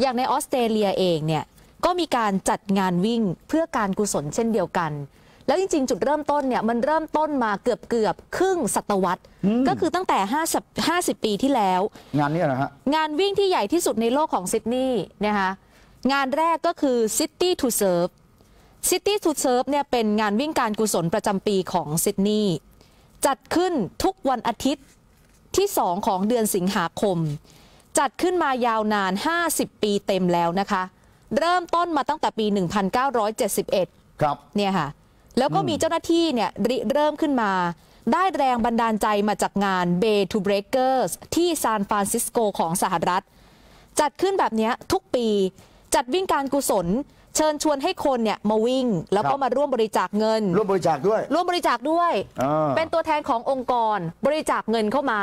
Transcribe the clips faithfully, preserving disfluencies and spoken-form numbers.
อย่างในออสเตรเลียเองเนี่ยก็มีการจัดงานวิ่งเพื่อการกุศลเช่นเดียวกันแล้วจริงๆจุดเริ่มต้นเนี่ยมันเริ่มต้นมาเกือบเกือบครึ่งศตวรรษก็คือตั้งแต่ห้าสิบปีที่แล้วงานนี้นะฮะงานวิ่งที่ใหญ่ที่สุดในโลกของซิดนีย์นะคะงานแรกก็คือ City to Surf City to Surf เนี่ยเป็นงานวิ่งการกุศลประจำปีของซิดนีย์จัดขึ้นทุกวันอาทิตย์ที่สองของเดือนสิงหาคมจัดขึ้นมายาวนานห้าสิบปีเต็มแล้วนะคะเริ่มต้นมาตั้งแต่ปีหนึ่งพันเก้าร้อยเจ็ดสิบเอ็ดครับเนี่ยค่ะแล้วก็มีเจ้าหน้าที่เนี่ยเริ่มขึ้นมาได้แรงบันดาลใจมาจากงาน Bay to Breakers ที่ซานฟรานซิสโกของสหรัฐจัดขึ้นแบบนี้ทุกปีจัดวิ่งการกุศลเชิญชวนให้คนเนี่ยมาวิ่งแล้วก็มาร่วมบริจาคเงินร่วมบริจาคด้วยร่วมบริจาคด้วยเป็นตัวแทนขององค์กรบริจาคเงินเข้ามา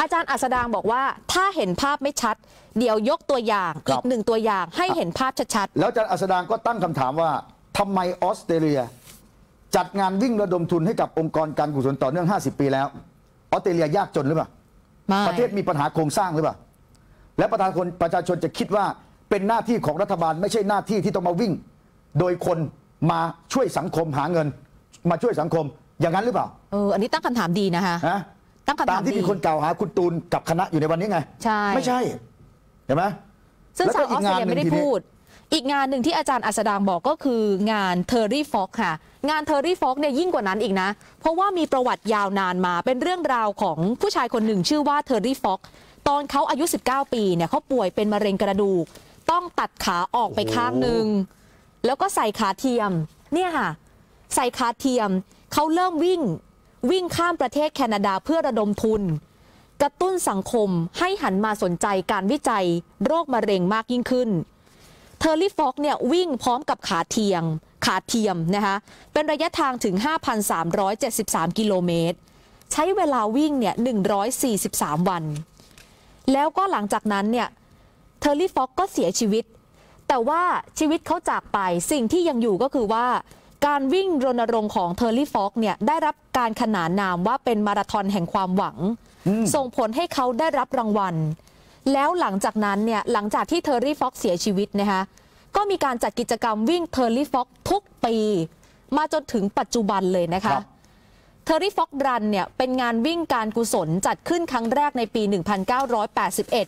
อาจารย์อัศดางบอกว่าถ้าเห็นภาพไม่ชัดเดี๋ยวยกตัวอย่างอีกหนึ่งตัวอย่างให้เห็นภาพชัดๆแล้วอาจารย์อัศดางก็ตั้งคำถามว่าทำไมออสเตรเลียจัดงานวิ่งระดมทุนให้กับองค์กรการกุศลต่อเนื่องห้าสิบปีแล้วออสเตรเลียยากจนหรือเปล่าประเทศมีปัญหาโครงสร้างหรือเปล่าและประชาชนประชาชนจะคิดว่าเป็นหน้าที่ของรัฐบาลไม่ใช่หน้าที่ที่ต้องมาวิ่งโดยคนมาช่วยสังคมหาเงินมาช่วยสังคมอย่างนั้นหรือเปล่าเอออันนี้ตั้งคำถามดีนะคะตั้งคำถามที่มีคนกล่าวหาคุณตูนกับคณะอยู่ในวันนี้ไงใช่ไม่ใช่เห็นไหมซึ่งสาวออสเตรเลียไม่ได้พูดอีกงานหนึ่งที่อาจารย์อัศดางบอกก็คืองานเทอร์รี่ฟ็อกค่ะงานเทอร์รี่ฟ็อกเนี่ยยิ่งกว่านั้นอีกนะเพราะว่ามีประวัติยาวนานมาเป็นเรื่องราวของผู้ชายคนหนึ่งชื่อว่าเทอร์รี่ฟ็อกตอนเขาอายุสิบเก้าปีเนี่ยเขาป่วยเป็นมะเร็งกระดูกต้องตัดขาออกไปข้างหนึ่งแล้วก็ใส่ขาเทียมเนี่ยค่ะใส่ขาเทียมเขาเริ่มวิ่งวิ่งข้ามประเทศแคนาดาเพื่อระดมทุนกระตุ้นสังคมให้หันมาสนใจการวิจัยโรคมะเร็งมากยิ่งขึ้นเทอร์รี่ฟ็อกเนี่ยวิ่งพร้อมกับขาเทียมขาเทียมนะคะเป็นระยะทางถึง ห้าพันสามร้อยเจ็ดสิบสาม กิโลเมตรใช้เวลาวิ่งเนี่ยหนึ่งร้อยสี่สิบสาม วันแล้วก็หลังจากนั้นเนี่ยเทอร์รี่ฟ็อกก็เสียชีวิตแต่ว่าชีวิตเขาจากไปสิ่งที่ยังอยู่ก็คือว่าการวิ่งรณรงค์ของเทอร์รี่ฟ็อกเนี่ยได้รับการขนานนามว่าเป็นมาราธอนแห่งความหวังส่งผลให้เขาได้รับรางวัลแล้วหลังจากนั้นเนี่ยหลังจากที่เทอร์รี่ฟ็อกเสียชีวิตนะคะก็มีการจัดกิจกรรมวิ่งเทอร์รี่ฟ็อกทุกปีมาจนถึงปัจจุบันเลยนะคะเทอร์รี่ฟ็อกรันเนี่ยเป็นงานวิ่งการกุศลจัดขึ้นครั้งแรกในปีหนึ่งพันเก้าร้อยแปดสิบเอ็ด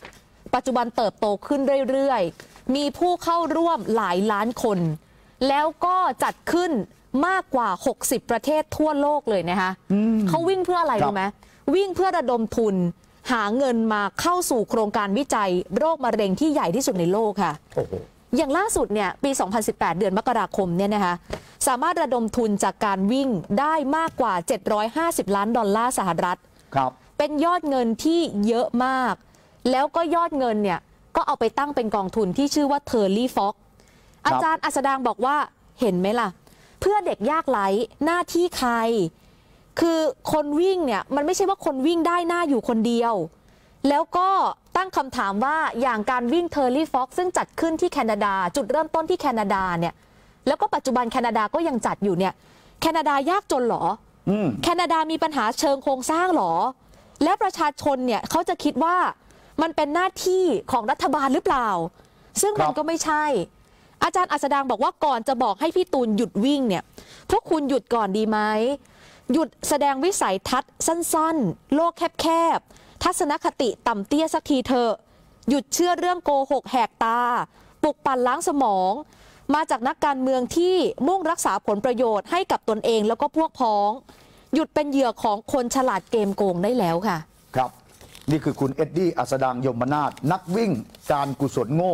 ปัจจุบันเติบโตขึ้นเรื่อยๆมีผู้เข้าร่วมหลายล้านคนแล้วก็จัดขึ้นมากกว่าหกสิบประเทศทั่วโลกเลยนะคะเขาวิ่งเพื่ออะไรรู้ไหมวิ่งเพื่อระดมทุนหาเงินมาเข้าสู่โครงการวิจัยโรคมะเร็งที่ใหญ่ที่สุดในโลกค่ะ oh. อย่างล่าสุดเนี่ยปีสองพันสิบแปดเดือนมกราคมเนี่ยนะคะสามารถระดมทุนจากการวิ่งได้มากกว่าเจ็ดร้อยห้าสิบล้านดอลลาร์สหรัฐครับเป็นยอดเงินที่เยอะมากแล้วก็ยอดเงินเนี่ยก็เอาไปตั้งเป็นกองทุนที่ชื่อว่าเทอร์รี่ฟ็อกอาจารย์อัศดางบอกว่าเห็นไหมล่ะเพื่อเด็กยากไร้หน้าที่ใครคือคนวิ่งเนี่ยมันไม่ใช่ว่าคนวิ่งได้หน้าอยู่คนเดียวแล้วก็ตั้งคำถามว่าอย่างการวิ่งเทอร์รี่ฟ็อกซึ่งจัดขึ้นที่แคนาดาจุดเริ่มต้นที่แคนาดาเนี่ยแล้วก็ปัจจุบันแคนาดาก็ยังจัดอยู่เนี่ยแคนาดายากจนหรอแคนาดามีปัญหาเชิงโครงสร้างหรอและประชาชนเนี่ยเขาจะคิดว่ามันเป็นหน้าที่ของรัฐบาลหรือเปล่าซึ่งมันก็ไม่ใช่อาจารย์อัศดางบอกว่าก่อนจะบอกให้พี่ตูนหยุดวิ่งเนี่ยพวกคุณหยุดก่อนดีไหมหยุดแสดงวิสัยทัศน์สั้นๆโลกแคบๆทัศนคติต่ำเตี้ยสักทีเถอะหยุดเชื่อเรื่องโกหกแหกตาปลุกปั่นล้างสมองมาจากนักการเมืองที่มุ่งรักษาผลประโยชน์ให้กับตนเองแล้วก็พวกพ้องหยุดเป็นเหยื่อของคนฉลาดเกมโกงได้แล้วค่ะครับนี่คือคุณเอ็ดดี้อัศดางยมนาถนักวิ่งการกุศลโง่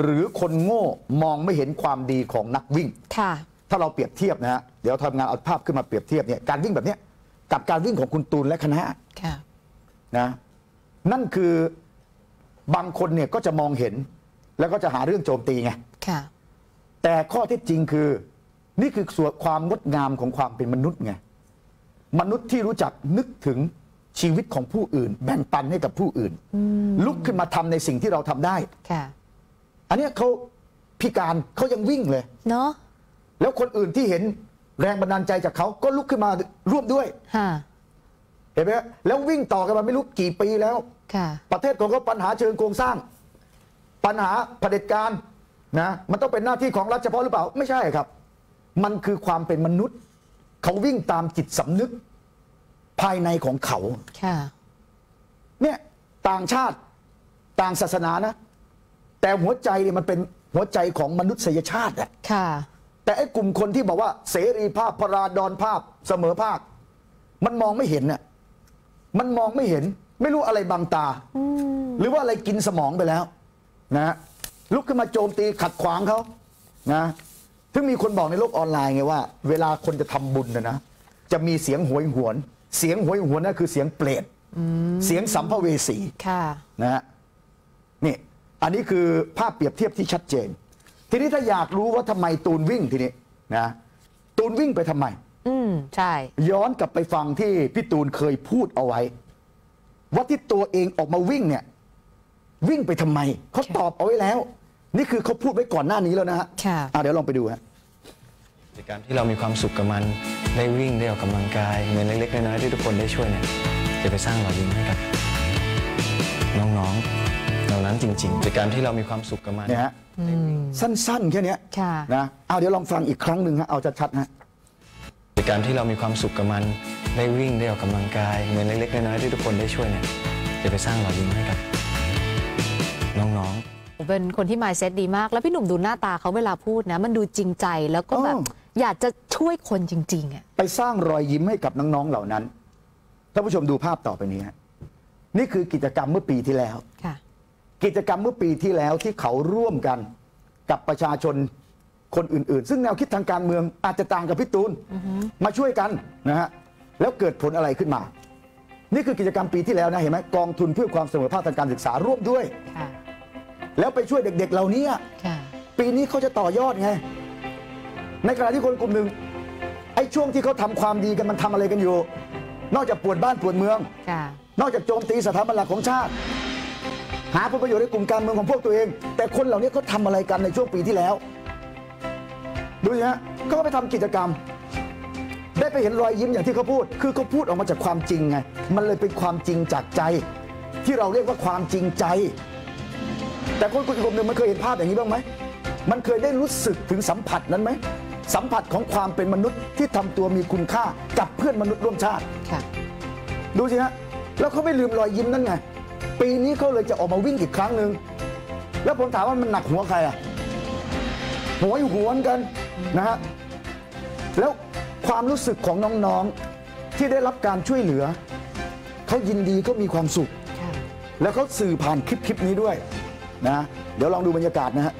หรือคนโง่มองไม่เห็นความดีของนักวิ่งค่ะถ้าเราเปรียบเทียบนะฮะเดี๋ยวทำงานเอาภาพขึ้นมาเปรียบเทียบเนี่ยการวิ่งแบบนี้กับการวิ่งของคุณตูนและคณะนะนั่นคือบางคนเนี่ยก็จะมองเห็นแล้วก็จะหาเรื่องโจมตีไงแต่ข้อเท็จจริงคือนี่คือส่วนความงดงามของความเป็นมนุษย์ไงมนุษย์ที่รู้จักนึกถึงชีวิตของผู้อื่นแบ่งปันให้กับผู้อื่นลุกขึ้นมาทำในสิ่งที่เราทำได้อันนี้เขาพิการเขายังวิ่งเลยเนาะแล้วคนอื่นที่เห็นแรงบันดาลใจจากเขาก็ลุกขึ้นมาร่วมด้วยเห็นไหมแล้ววิ่งต่อกันมาไม่รู้กี่ปีแล้วประเทศของเขาปัญหาเชิงโครงสร้าง ปัญหาเผด็จการนะมันต้องเป็นหน้าที่ของรัฐเฉพาะหรือเปล่าไม่ใช่ครับมันคือความเป็นมนุษย์เขาวิ่งตามจิตสำนึกภายในของเขาเนี่ยต่างชาติต่างศาสนานะแต่หัวใจเนี่ยมันเป็นหัวใจของมนุษยชาติแหละแต่ไอ้กลุ่มคนที่บอกว่าเสรีภาพพราดรภาพเสมอภาคมันมองไม่เห็นน่ะมันมองไม่เห็นไม่รู้อะไรบังตาหรือว่าอะไรกินสมองไปแล้วนะลุกขึ้นมาโจมตีขัดขวางเขานะถึงมีคนบอกในโลกออนไลน์ไงว่าเวลาคนจะทำบุญนะนะจะมีเสียงโหยหวนเสียงโหยหวนนั่นคือเสียงเปรตเสียงสัมภเวสีนะฮะนี่อันนี้คือภาพเปรียบเทียบที่ชัดเจนทีนี้ถ้าอยากรู้ว่าทำไมตูนวิ่งทีนี้นะตูนวิ่งไปทำไมอืมใช่ย้อนกลับไปฟังที่พี่ตูนเคยพูดเอาไว้ว่าที่ตัวเองออกมาวิ่งเนี่ยวิ่งไปทำไมเขาตอบเอาไว้แล้วนี่คือเขาพูดไว้ก่อนหน้านี้แล้วนะฮะเดี๋ยวลองไปดูฮะในการที่เรามีความสุขกับมันได้วิ่งได้ออกกำลังกายเงินเล็กๆน้อยๆที่ทุกคนได้ช่วยเนี่ยจะไปสร้างรอยยิ้มให้กับน้องๆเหล่านั้นจริงๆในการที่เรามีความสุขกับมันเนี่ยฮะสั้นๆแค่นี้นะเอาเดี๋ยวลองฟังอีกครั้งหนึ่งฮะเอาชัดๆฮะในการที่เรามีความสุขกับมันได้วิ่งได้ออกกำลังกายเงินเล็กๆน้อยๆที่ทุกคนได้ช่วยเนี่ยจะไปสร้างรอยยิ้มให้กับน้องๆเป็นคนที่ mindset ดีมากแล้วพี่หนุ่มดูหน้าตาเขาเวลาพูดนะมันดูจริงใจแล้วก็แบบอยากจะช่วยคนจริงๆอ่ะไปสร้างรอยยิ้มให้กับน้องๆเหล่านั้นท่านผู้ชมดูภาพต่อไปนี้นี่คือกิจกรรมเมื่อปีที่แล้วกิจกรรมเมื่อปีที่แล้วที่เขาร่วมกันกับประชาชนคนอื่นๆซึ่งแนวคิดทางการเมืองอาจจะต่างกับพี่ตูนมาช่วยกันนะฮะแล้วเกิดผลอะไรขึ้นมานี่คือกิจกรรมปีที่แล้วนะเห็นไหมกองทุนเพื่อความเสมอภาคทางการศึกษาร่วมด้วยแล้วไปช่วยเด็กๆเหล่านี้ปีนี้เขาจะต่อยอดไงในขณะที่คนกลุ่มหนึ่งไอ้ช่วงที่เขาทำความดีกันมันทำอะไรกันอยู่นอกจากปวดบ้านปวดเมืองนอกจากโจมตีสถาบันหลักของชาติหาผลประโยชน์ในกลุ่มการเมืองของพวกตัวเองแต่คนเหล่านี้เขาทำอะไรกันในช่วงปีที่แล้วดูสิฮะเขาไปทำกิจกรรมได้ไปเห็นรอยยิ้มอย่างที่เขาพูดคือเขาพูดออกมาจากความจริงไงมันเลยเป็นความจริงจากใจที่เราเรียกว่าความจริงใจแต่คนกลุ่มหนึ่งมันเคยเห็นภาพอย่างนี้บ้างไหมมันเคยได้รู้สึกถึงสัมผัสนั้นไหมสัมผัสของความเป็นมนุษย์ที่ทำตัวมีคุณค่ากับเพื่อนมนุษย์ร่วมชาติดูสิฮะแล้วเขาไม่ลืมรอยยิ้มนั่นไงปีนี้เขาเลยจะออกมาวิ่งอีกครั้งหนึ่งแล้วผมถามว่ามันหนักหัวใครอะหัวหวนกันนะฮะแล้วความรู้สึกของน้องๆที่ได้รับการช่วยเหลือเขายินดีเขามีความสุขแล้วเขาสื่อผ่านคลิปๆนี้ด้วยนะเดี๋ยวลองดูบรรยากาศนะฮะ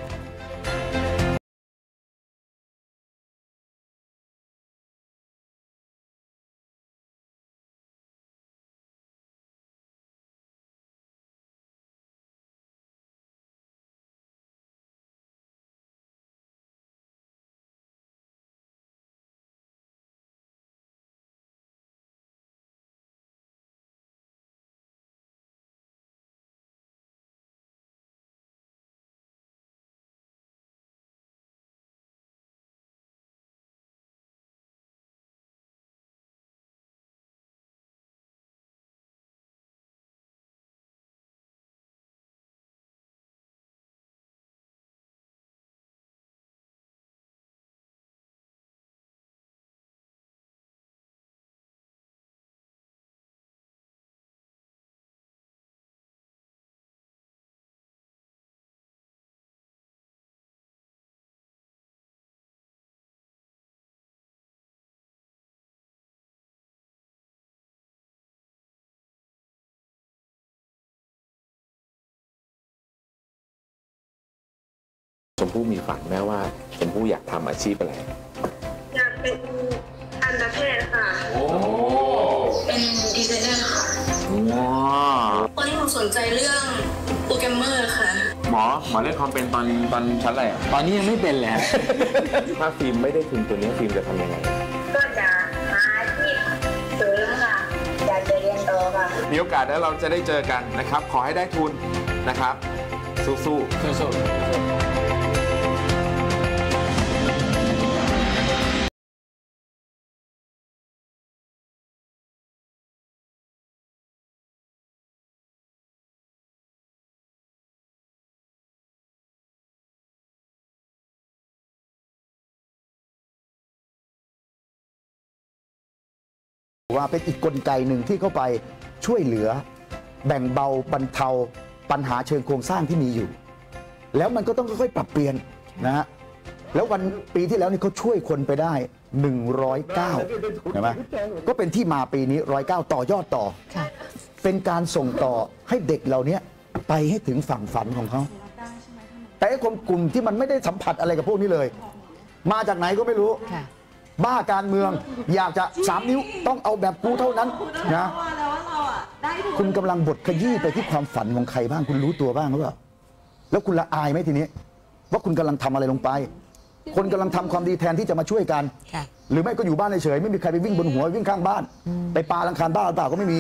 ชมพู่มีฝันแม่ว่าชมพู่อยากทำอาชีพอะไรอยากเป็นทันตแพทย์ค่ะเป็นดีไซเนอร์ค่ะตอนนี้ผมสนใจเรื่องโปรแกรมเมอร์ค่ะหมอหมอเลือกความเป็นตอนตอนชั้นอะไรตอนนี้ยังไม่เป็นเลยถ้าฟิล์มไม่ได้ทุนตัวนี้ฟิล์มจะทำยังไงก็จะหาอาชีพเสริมค่ะอยากจะเรียนต่อค่ะมีโอกาสแล้วเราจะได้เจอกันนะครับขอให้ได้ทุนนะครับสู้สู้สู้ ว่าเป็นอีกกลไกหนึ่งที่เข้าไปช่วยเหลือแบ่งเบาบรรเทาปัญหาเชิงโครงสร้างที่มีอยู่แล้วมันก็ต้องค่อยๆปรับเปลี่ยนนะฮะแล้ววันปีที่แล้วนี่เขาช่วยคนไปได้หนึ่งร้อยเก้าใช่ไหมก็เป็นที่มาปีนี้หนึ่งร้อยเก้าต่อยอดต่อเป็นการส่งต่อให้เด็กเหล่านี้ไปให้ถึงฝั่งฝันของเขาแต่คนกลุ่มที่มันไม่ได้สัมผัสอะไรกับพวกนี้เลยมาจากไหนก็ไม่รู้บ้าการเมืองอยากจะสามนิ้วต้องเอาแบบกูเท่านั้นนะคุณกำลังบดขยี้ไปที่ความฝันของใครบ้างคุณรู้ตัวบ้างหรือเปล่าแล้วคุณละอายไหมทีนี้ว่าคุณกำลังทำอะไรลงไปคนกำลังทำความดีแทนที่จะมาช่วยกันหรือไม่ก็อยู่บ้านเฉยไม่มีใครไปวิ่งบนหัววิ่งข้างบ้านไปปาลังคารบ้าหรือเปล่าก็ไม่มี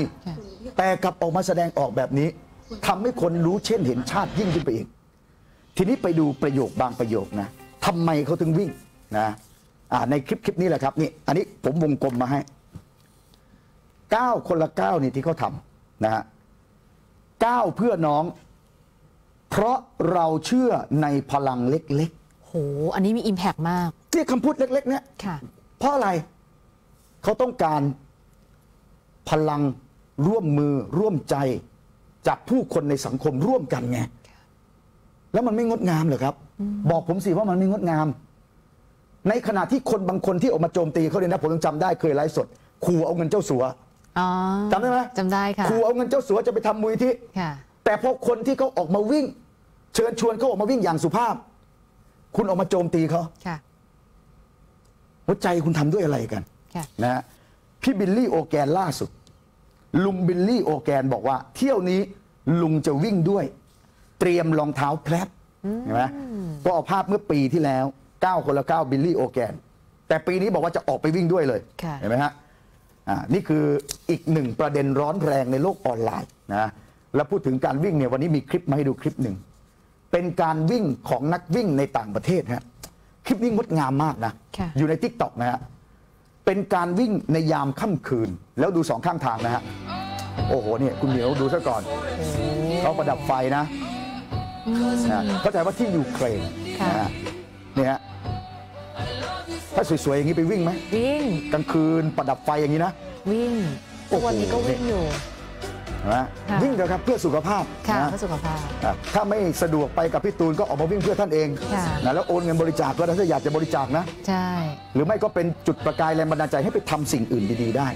แต่กลับออกมาแสดงออกแบบนี้ทำให้คนรู้เช่นเห็นชาติยิ่งขึ้นไปอีกทีนี้ไปดูประโยคบางประโยคนะทำไมเขาถึงวิ่งนะในคลิปคลิปนี้แหละครับนี่อันนี้ผมวงกลมมาให้เก้าคนละเก้านี่ที่เขาทำนะฮะเก้าเพื่อน้องเพราะเราเชื่อในพลังเล็กๆโหอันนี้มีอิมแพกมากที่คำพูดเล็กๆเนี่ยเพราะอะไรเขาต้องการพลังร่วมมือร่วมใจจากผู้คนในสังคมร่วมกันไงแล้วมันไม่งดงามเหรอครับบอกผมสิว่ามันไม่งดงามในขณะที่คนบางคนที่ออกมาโจมตีเขาเนี่ยนะผมจำได้เคยไลฟ์สดขู่เอาเงินเจ้าสัวจำได้ไหมจำได้ค่ะขู่เอาเงินเจ้าสัวจะไปทำมูลนิธิแต่พอคนที่เขาออกมาวิ่งเชิญชวนเขาออกมาวิ่งอย่างสุภาพคุณออกมาโจมตีเขาหัวใจคุณทำด้วยอะไรกันนะพี่บิลลี่โอแกนล่าสุดลุงบิลลี่โอแกนบอกว่าเที่ยวนี้ลุงจะวิ่งด้วยเตรียมรองเท้าแพลบเห็นไหมก็เอาภาพเมื่อปีที่แล้วเก้าคนละเก้าบิลลี่โอแกนแต่ปีนี้บอกว่าจะออกไปวิ่งด้วยเลยเห็นไหมฮะนี่คืออีกหนึ่งประเด็นร้อนแรงในโลกออนไลน์นะแล้วพูดถึงการวิ่งเนี่ยวันนี้มีคลิปมาให้ดูคลิปหนึ่งเป็นการวิ่งของนักวิ่งในต่างประเทศฮะคลิปนี้งดงามมากนะอยู่ใน ติ๊กต็อก นะฮะเป็นการวิ่งในยามค่ำคืนแล้วดูสองข้างทางนะฮะโอ้โหเนี่ยคุณเหนียวดูซะก่อนเขาประดับไฟนะเข้าใจว่าที่ยูเครนนะเนี่ยฮะถ้าสวยๆอย่างนี้ไปวิ่งไหมวิ่งกลางคืนประดับไฟอย่างนี้นะวิ่งวันนี้ก็วิ่งอยู่นะวิ่งเถอะครับเพื่อสุขภาพค่ะเพื่อสุขภาพถ้าไม่สะดวกไปกับพี่ตูนก็ออกมาวิ่งเพื่อท่านเองนะแล้วโอนเงินบริจาคก็ถ้าอยากจะบริจาคนะใช่หรือไม่ก็เป็นจุดประกายแรงบันดาลใจให้ไปทำสิ่งอื่นดีๆได้